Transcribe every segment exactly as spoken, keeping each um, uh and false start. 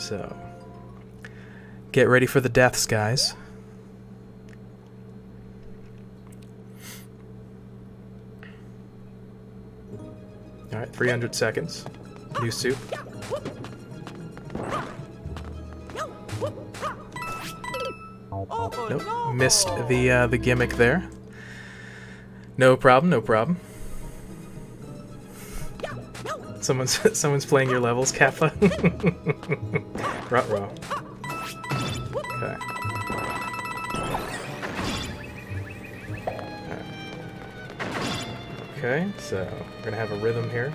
So, get ready for the deaths, guys. Alright, three hundred seconds. New soup. Nope, missed the, uh, the gimmick there. No problem, no problem. Someone's, someone's playing your levels, Kappa. Ruh-roh. Okay. Okay, so we're gonna have a rhythm here.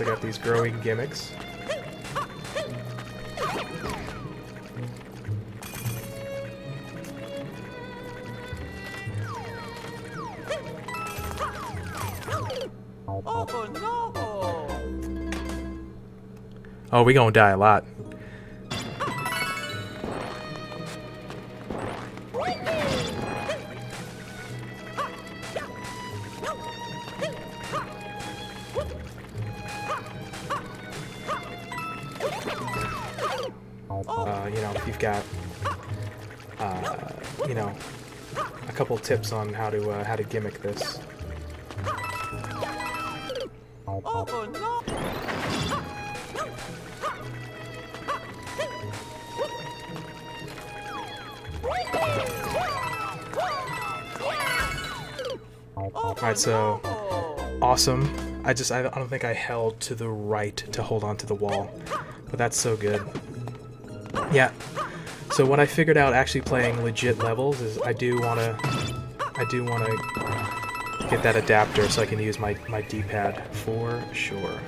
I got these growing gimmicks. Oh, we gonna die a lot. Tips on how to uh, how to gimmick this. All right, so awesome. I just I don't think I held to the right to hold on to the wall, but that's so good. Yeah. So what I figured out actually playing legit levels is I do want to. I do want to get that adapter so I can use my, my D-pad for sure.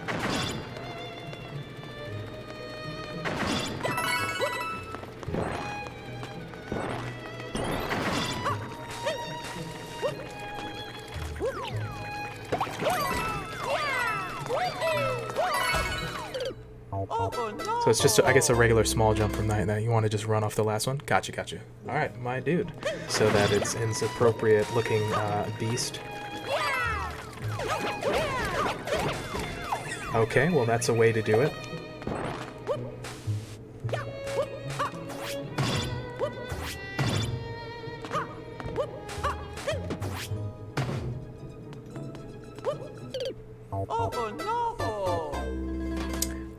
So it's just, I guess, a regular small jump from that. Now you want to just run off the last one? Gotcha, gotcha. All right, my dude. So that it's in its appropriate looking uh, beast. Okay, well that's a way to do it.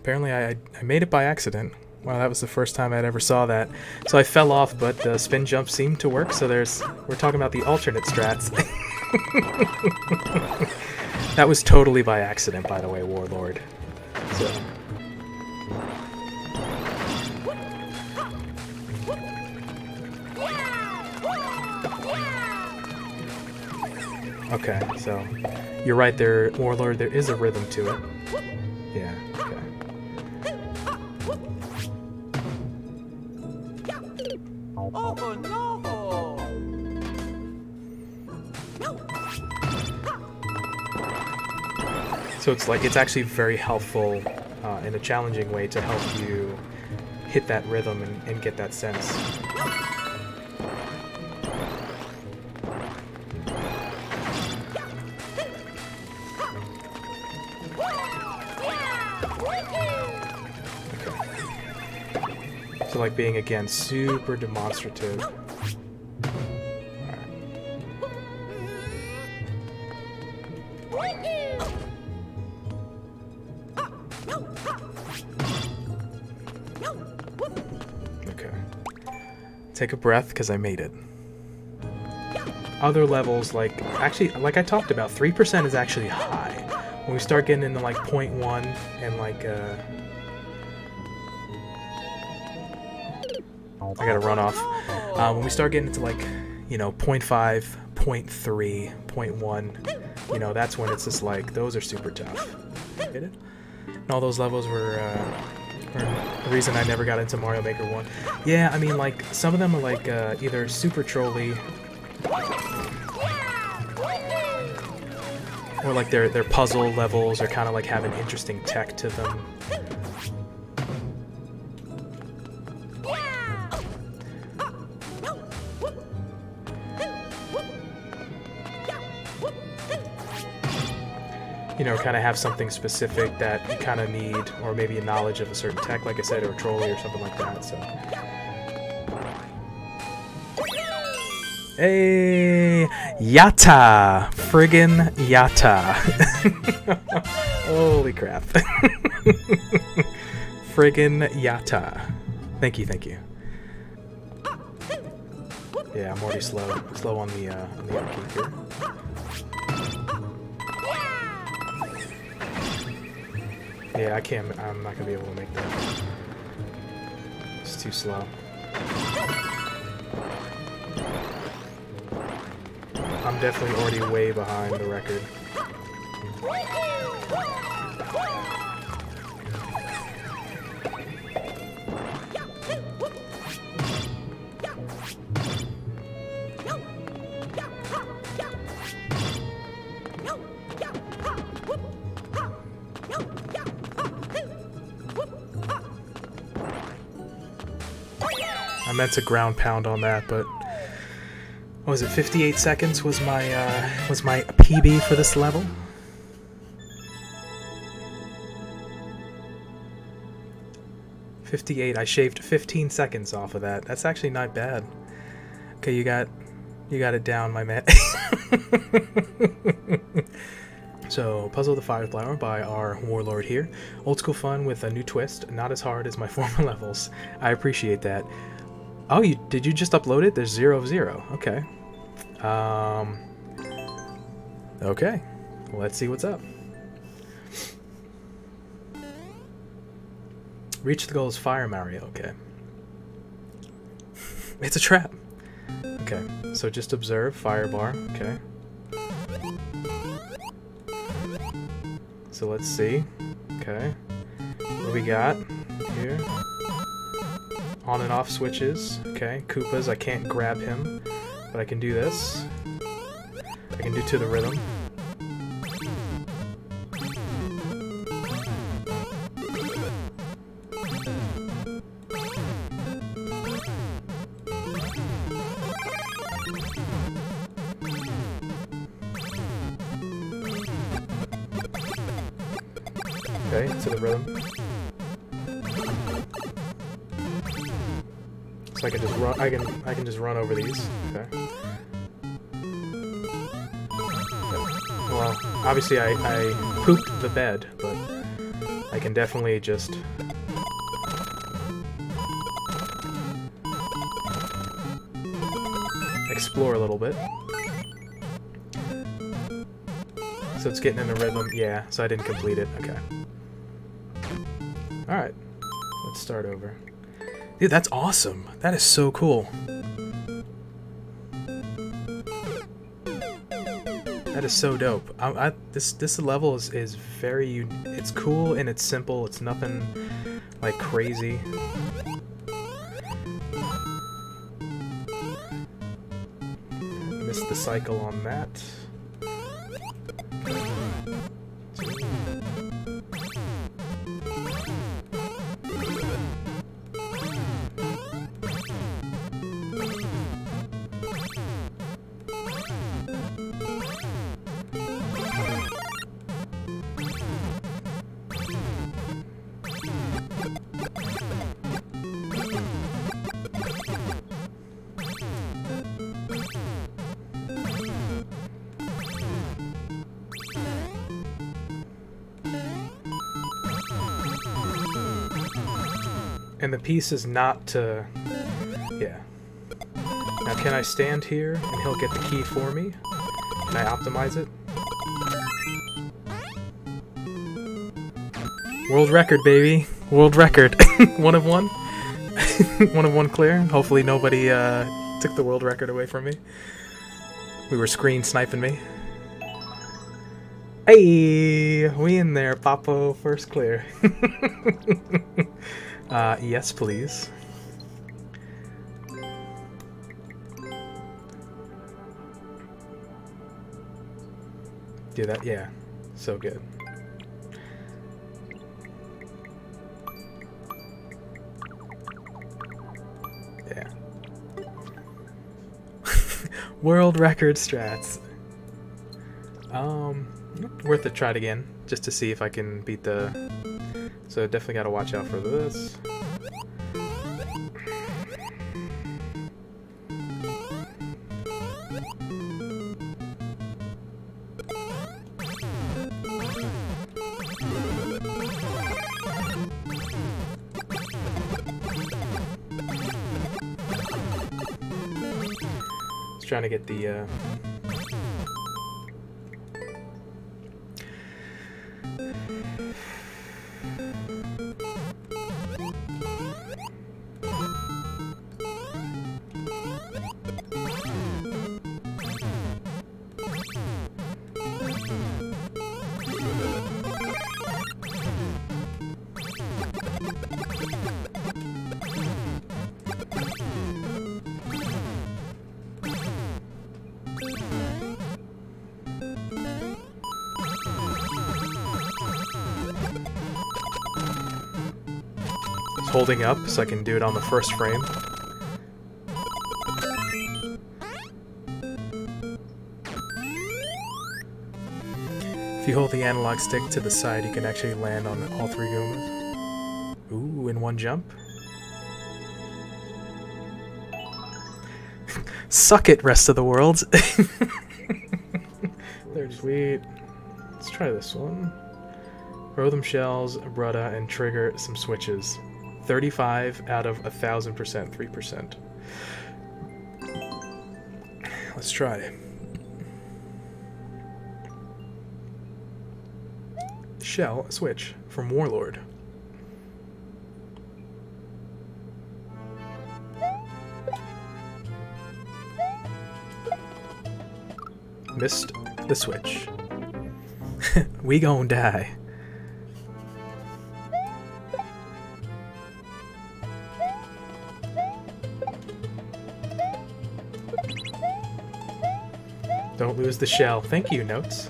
Apparently I, I made it by accident. Wow, that was the first time I'd ever saw that. So I fell off, but the uh, spin jump seemed to work, so there's... We're talking about the alternate strats. That was totally by accident, by the way, Warlord. So... Okay, so... You're right there, Warlord, there is a rhythm to it. Yeah, okay. So it's like, it's actually very helpful uh, in a challenging way to help you hit that rhythm and, and get that sense. Okay. So like being, again, super demonstrative. Take a breath, because I made it. Other levels, like, actually, like I talked about, three percent is actually high. When we start getting into, like, zero point one and, like, uh... I gotta run off. Uh, when we start getting into, like, you know, zero point five, zero point three, zero point one, you know, that's when it's just like, those are super tough. And all those levels were, uh... the reason I never got into Mario Maker one. Yeah, I mean, like, some of them are, like, uh, either super trolly, or, like, their, their puzzle levels are kind of, like, have an interesting tech to them. you know, kind of have something specific that you kind of need, or maybe a knowledge of a certain tech, like I said, or a trolley or something like that, so. Hey, Yatta! Friggin' Yatta. Holy crap. Friggin' Yatta. Thank you, thank you. Yeah, I'm already slow. Slow on the, uh, on the upkeep here. Yeah, I can't. I'm not going to be able to make that. It's too slow. I'm definitely already way behind the record. I meant to ground pound on that, but what was it, fifty-eight seconds was my uh, was my P B for this level? fifty-eight. I shaved fifteen seconds off of that. That's actually not bad. Okay, you got you got it down, my man. So, Puzzle of the Fireflower by our Warlord here. Old school fun with a new twist. Not as hard as my former levels. I appreciate that. Oh, you, did you just upload it? There's zero of zero. Okay. Um, okay. Let's see what's up. Reach the goal is Fire Mario. Okay. It's a trap. Okay. So just observe. Fire bar. Okay. So let's see. Okay. What do we got here? On and off switches. Okay, Koopas, I can't grab him, but I can do this. I can do to the rhythm. Okay, to the rhythm. So I can just run. I can. I can just run over these. Okay. Well, obviously I, I pooped the bed, but I can definitely just. Explore a little bit. So it's getting in the rhythm. Yeah. So I didn't complete it. Okay. All right. Let's start over. Dude, that's awesome. That is so cool. That is so dope. I, I, this this level is, is very... It's cool and it's simple. It's nothing, like, crazy. Missed the cycle on that. And the piece is not to... Yeah. Now can I stand here and he'll get the key for me? Can I optimize it? World record, baby! World record! One of one. One of one clear. Hopefully nobody uh, took the world record away from me. We were screen sniping me. Hey! We in there, Papo. First clear. Uh, yes, please. Do that, yeah. So good. Yeah. World record strats. Um... worth a try again, just to see if I can beat the... So definitely gotta watch out for this. Trying to get the uh... holding up so I can do it on the first frame. If you hold the analog stick to the side, you can actually land on all three Goombas. Ooh, in one jump? Suck it, rest of the world! There's wheat. Let's try this one. Row them shells, Brutta, and trigger some switches. thirty-five out of a thousand percent, three percent. Let's try it. Shell switch from Warlord. Missed the switch. We gon' die. Don't lose the shell. Thank you, notes.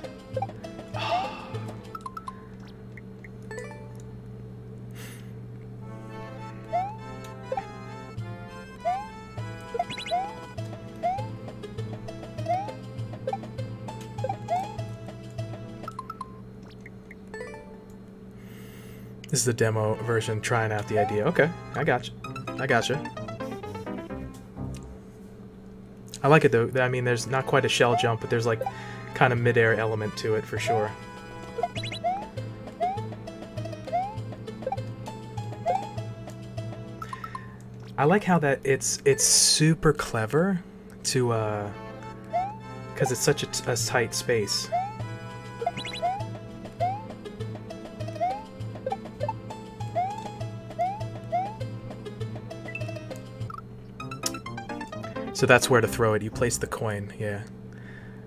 This is the demo version, trying out the idea. Okay, I gotcha. I gotcha. I like it though. I mean, there's not quite a shell jump, but there's like kind of mid-air element to it for sure. I like how that it's it's super clever to uh, because it's such a, a tight space. So that's where to throw it. You place the coin, yeah.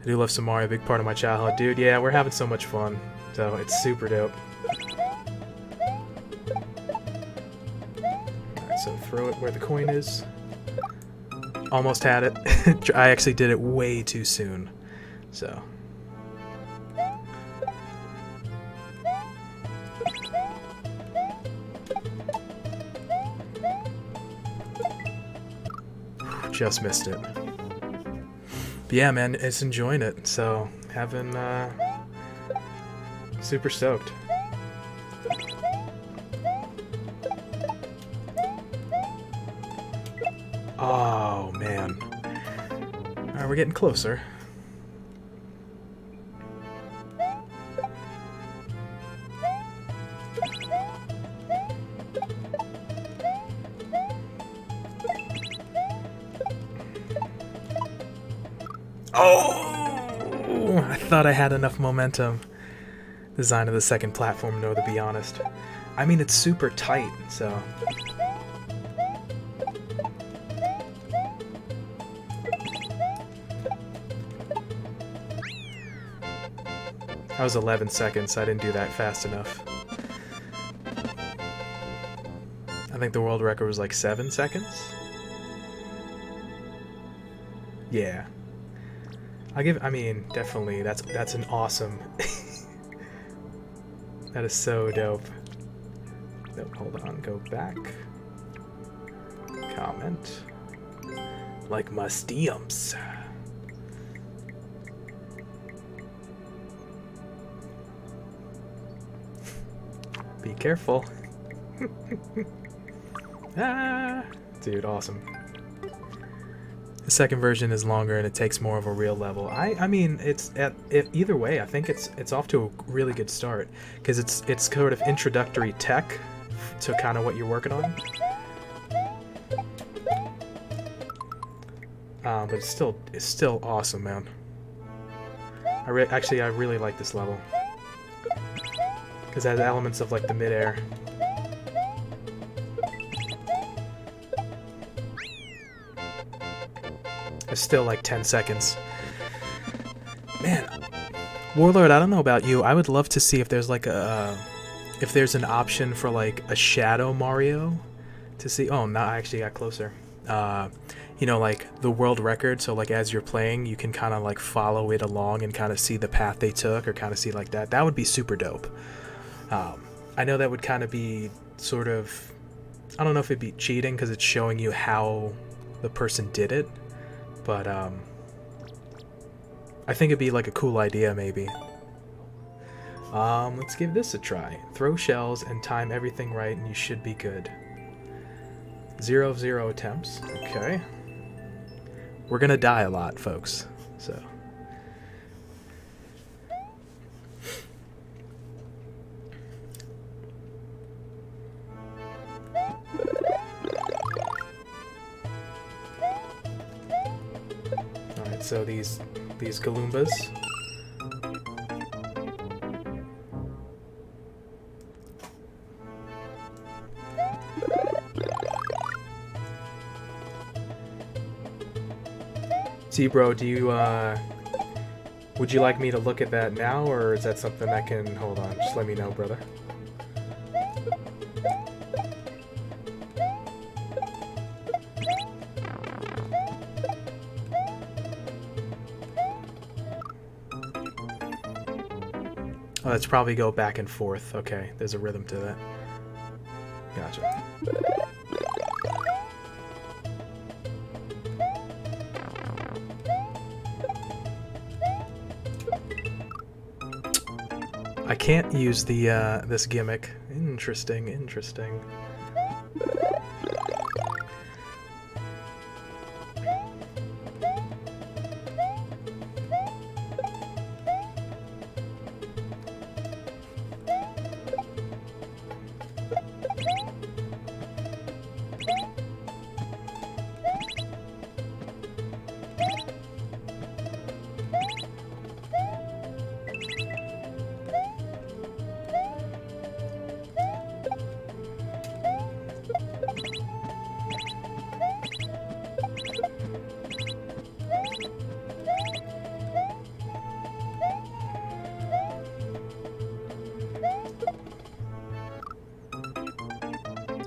I do love Samma Kamo, a big part of my childhood. Dude, yeah, we're having so much fun. So it's super dope. Alright, so throw it where the coin is. Almost had it. I actually did it way too soon. So... just missed it. But yeah, man, it's enjoying it. So, having, uh, super stoked. Oh, man. Alright, we're getting closer. Oh! I thought I had enough momentum. Design of the second platform, no, to be honest. I mean, it's super tight, so... I was eleven seconds, so I didn't do that fast enough. I think the world record was like seven seconds? Yeah. I give. I mean, definitely. That's that's an awesome. That is so dope. Nope, hold on. Go back. Comment. Like my steams. be careful. Ah, dude, awesome. The second version is longer and it takes more of a real level. I, I mean, it's at if either way, I think it's it's off to a really good start because it's it's sort of introductory tech to kind of what you're working on. Uh, but it's still it's still awesome, man. I re actually I really like this level because it has elements of like the midair. It's still like ten seconds. Man, Warlord, I don't know about you. I would love to see if there's like a if there's an option for like a Shadow Mario to see. Oh, no, I actually got closer. Uh, you know, like the world record. So like as you're playing, you can kind of like follow it along and kind of see the path they took or kind of see like that. That would be super dope. Um, I know that would kind of be sort of, I don't know if it'd be cheating because it's showing you how the person did it. But, um, I think it'd be like a cool idea, maybe. Um, let's give this a try. Throw shells and time everything right and you should be good. Zero, zero attempts. Okay. We're gonna die a lot, folks. So. So these these Goombas. See, bro, do you uh would you like me to look at that now or is that something that can hold on? Just let me know, brother. Let's probably go back and forth. Okay, there's a rhythm to that. Gotcha. I can't use the uh, this gimmick. Interesting, interesting.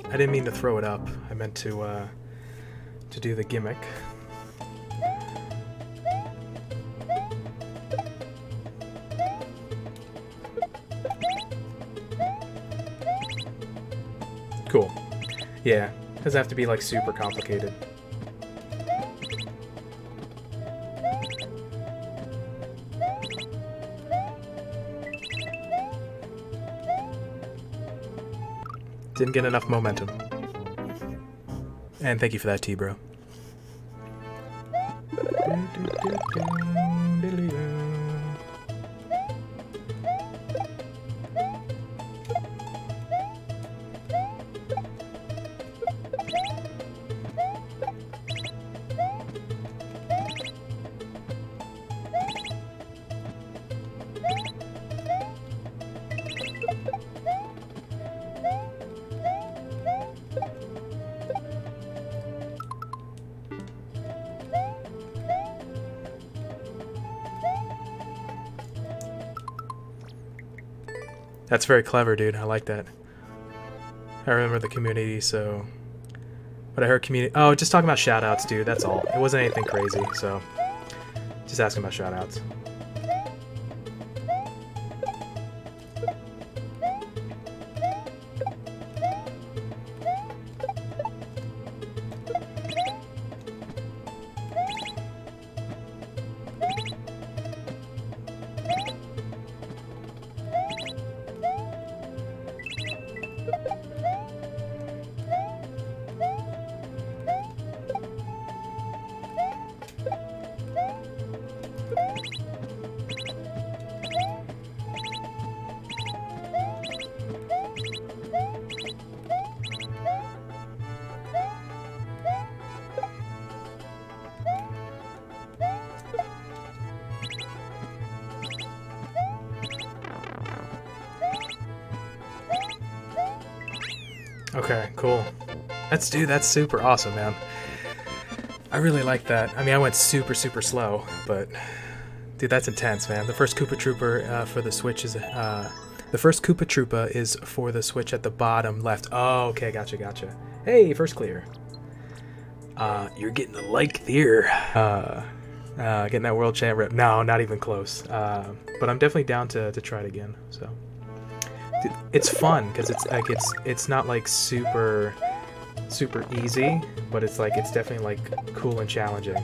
I didn't mean to throw it up. I meant to uh, to do the gimmick. Cool. Yeah, doesn't have to be like super complicated. Didn't get enough momentum. And thank you for that, T-Bro. That's very clever, dude. I like that. I remember the community, so... But I heard community... Oh, just talking about shoutouts, dude. That's all. It wasn't anything crazy, so... Just asking about shoutouts. Okay, cool. That's, dude, that's super awesome, man. I really like that. I mean, I went super, super slow, but... Dude, that's intense, man. The first Koopa Trooper uh, for the Switch is... Uh, the first Koopa Trooper is for the Switch at the bottom left. Oh, okay, gotcha, gotcha. Hey, first clear. Uh, you're getting the like there. Uh, uh, getting that world champ rep. No, not even close. Uh, but I'm definitely down to, to try it again, so... Dude, it's fun, because it's, like, it's, it's not, like, super... super easy, but it's like it's definitely like cool and challenging.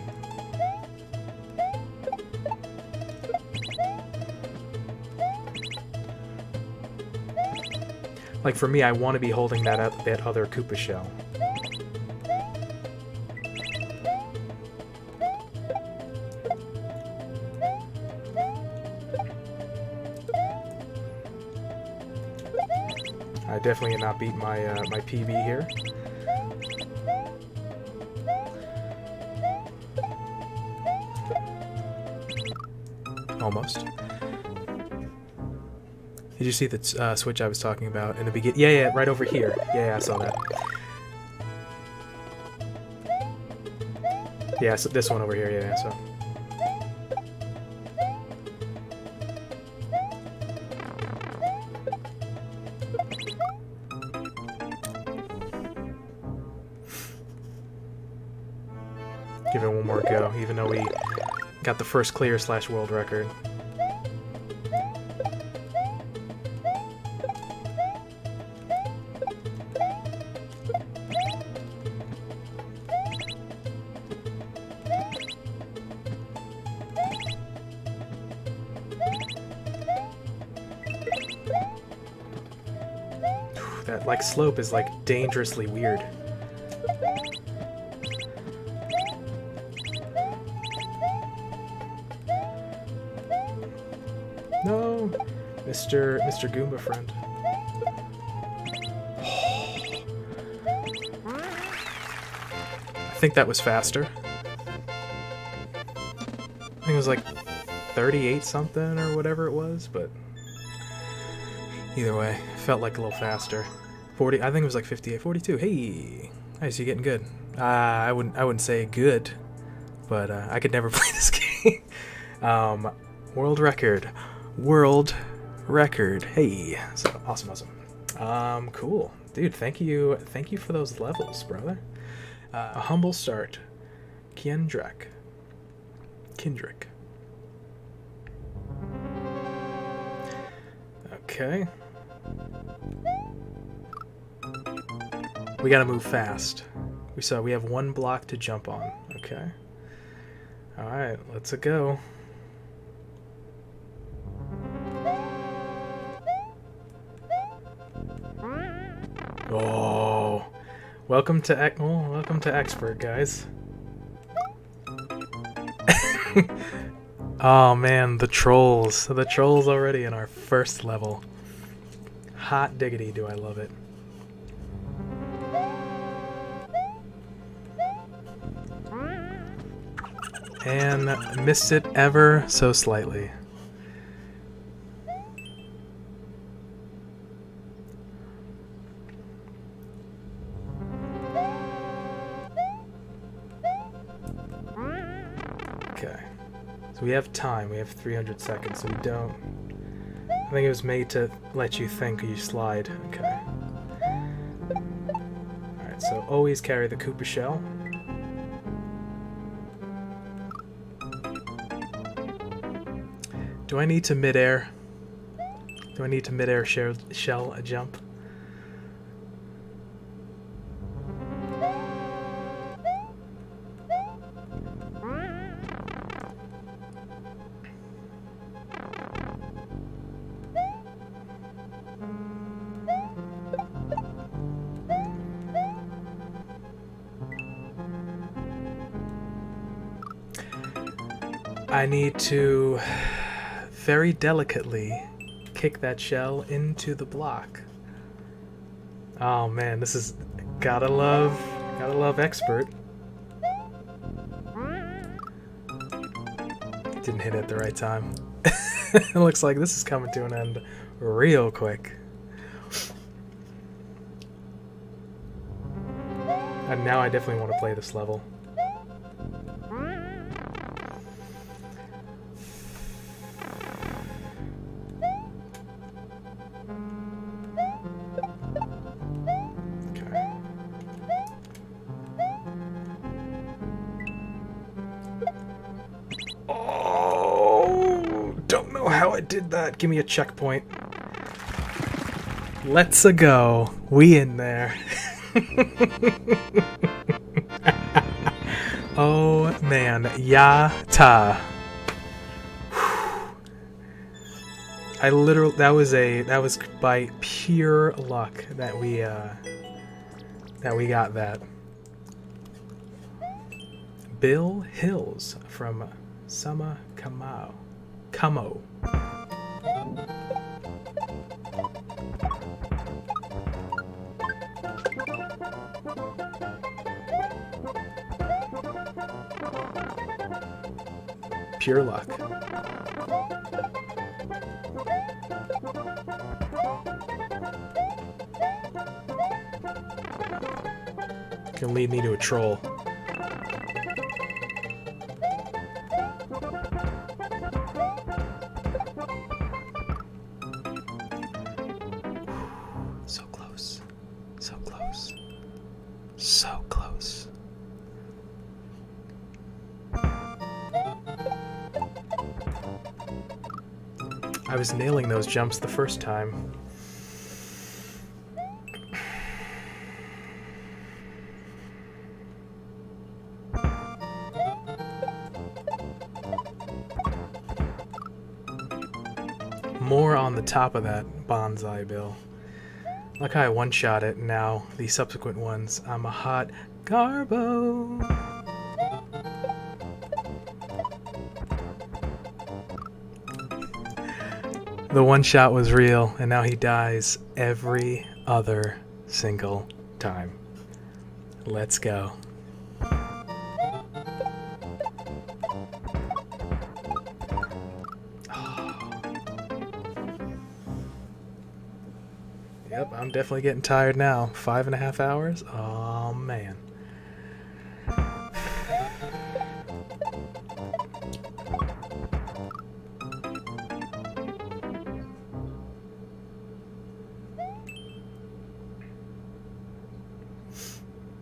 Like for me, I want to be holding that up, that other Koopa shell. I definitely did not beat my uh, my P B here. Almost. Did you see the uh, switch I was talking about in the beginning? Yeah, yeah, right over here. Yeah, yeah, I saw that. Yeah, so this one over here. Yeah, yeah, so. Give it one more go, even though we got the first clear slash world record. Whew, that like slope is like dangerously weird. Mister Mister Goomba friend. I think that was faster. I think it was like thirty-eight something or whatever it was, but either way, it felt like a little faster. forty, I think it was like fifty-eight, forty-two. Hey, nice, you're getting good. Uh, I wouldn't, I wouldn't say good, but uh, I could never play this game. um, world record, world. record. Hey, so awesome, awesome. Um, cool, dude. Thank you, thank you for those levels, brother. Uh, a humble start, Kendrick. Kendrick. Okay. We gotta move fast. We saw we have one block to jump on. Okay. All right, let's go. Oh, welcome to ex oh, welcome to expert, guys. Oh man, the trolls, the trolls already in our first level. Hot diggity, do I love it. And missed it ever so slightly. We have time, we have three hundred seconds, so we don't... I think it was made to let you think or you slide. Okay. Alright, so always carry the Koopa shell. Do I need to mid-air? Do I need to mid-air shell, shell a jump? I need to very delicately kick that shell into the block. Oh man, this is gotta love, gotta love expert. Didn't hit it at the right time. It looks like this is coming to an end real quick. And now I definitely want to play this level. Did that. Give me a checkpoint. Let's-a go. We in there. Oh, man. Ya-ta. I literally... That was a... That was by pure luck that we, uh... that we got that. Bill Hills from Samma Kamo. Kamo. Pure luck. Can lead me to a troll. Nailing those jumps the first time. More on the top of that Bonsai Bill. Like how I one-shot it, now the subsequent ones. I'm a hot garbo. The one shot was real, and now he dies every other single time. Let's go. Yep, I'm definitely getting tired now. Five and a half hours? Oh, man.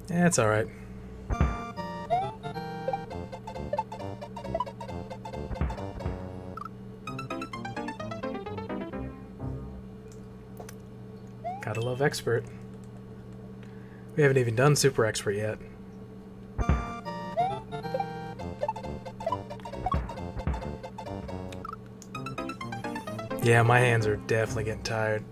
That's all right. Gotta love expert. We haven't even done super expert yet. Yeah, my hands are definitely getting tired.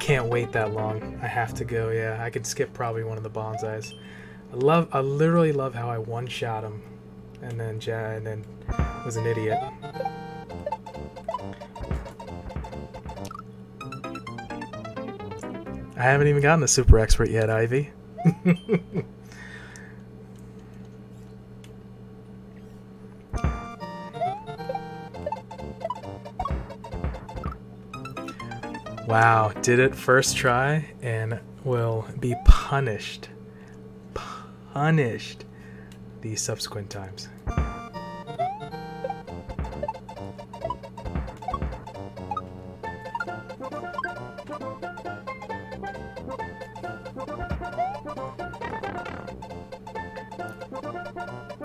Can't wait that long. I have to go. Yeah, I could skip probably one of the bonsais. I love. I literally love how I one-shot him, and then ja, and then was an idiot. I haven't even gotten the super expert yet, Ivy. Wow, did it first try and will be punished, punished the subsequent times.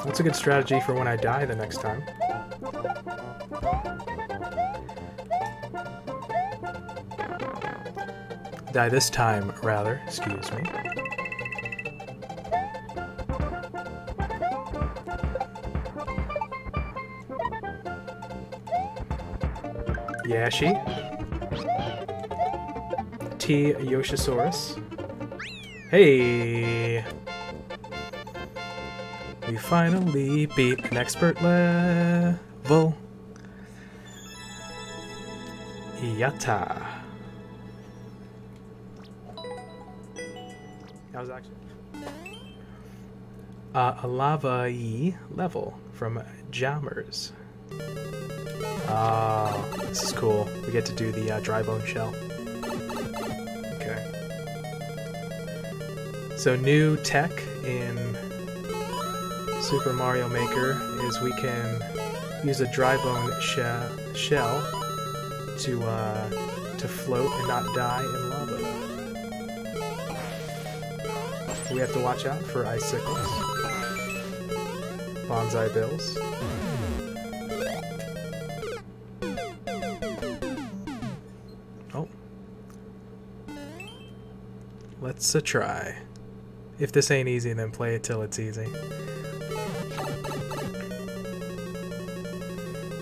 That's a good strategy for when I die the next time. Die this time, rather. Excuse me. Yeah, she. T. Yoshisaurus. Hey! We finally beat an expert level. Yatta. Uh, a Lava-ly Level from Jammers. Ah, uh, this is cool. We get to do the uh, Drybone shell. Okay. So new tech in Super Mario Maker is we can use a Drybone she shell to uh, to float and not die in lava. We have to watch out for icicles, Bonsai Bills. Oh, let's a try. If this ain't easy, then play it till it's easy.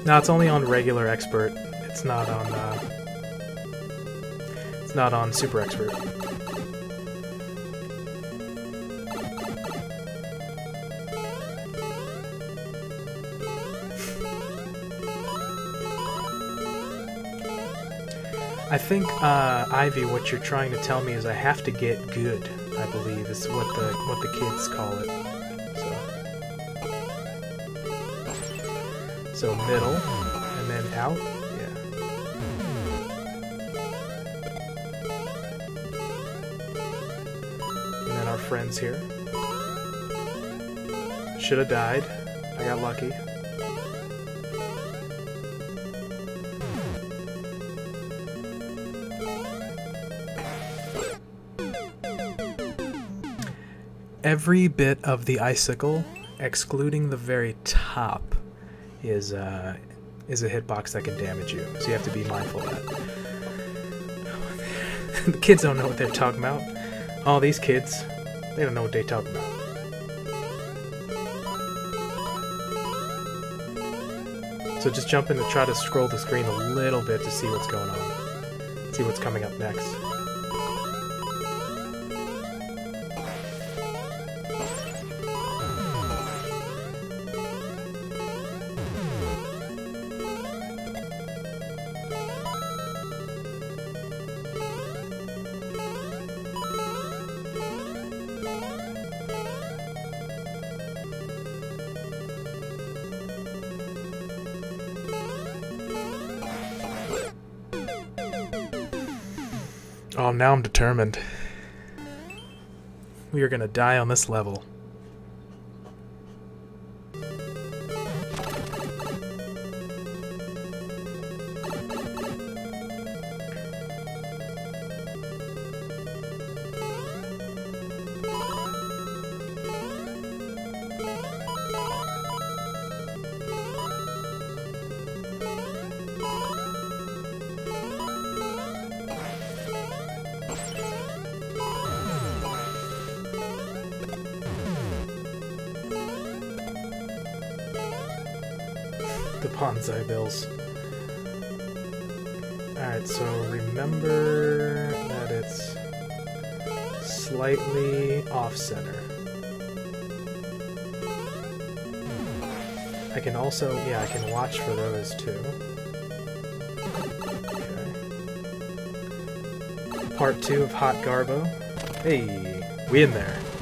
Now it's only on regular expert. It's not on. Uh, it's not on super expert. I think uh, Ivy, what you're trying to tell me is I have to get good. I believe is what the what the kids call it. So middle, and then out, yeah. And then our friends here. Should have died. I got lucky. Every bit of the icicle, excluding the very top, is uh, is a hitbox that can damage you, so you have to be mindful of that. The kids don't know what they're talking about. All these kids, they don't know what they're talking about. So just jump in to try to scroll the screen a little bit to see what's going on, see what's coming up next. Oh, now I'm determined. We are gonna die on this level. The Bonsai Bills. Alright, so remember that it's slightly off-center. I can also, yeah, I can watch for those too. Okay. Part two of Hot Garbo. Hey, we in there.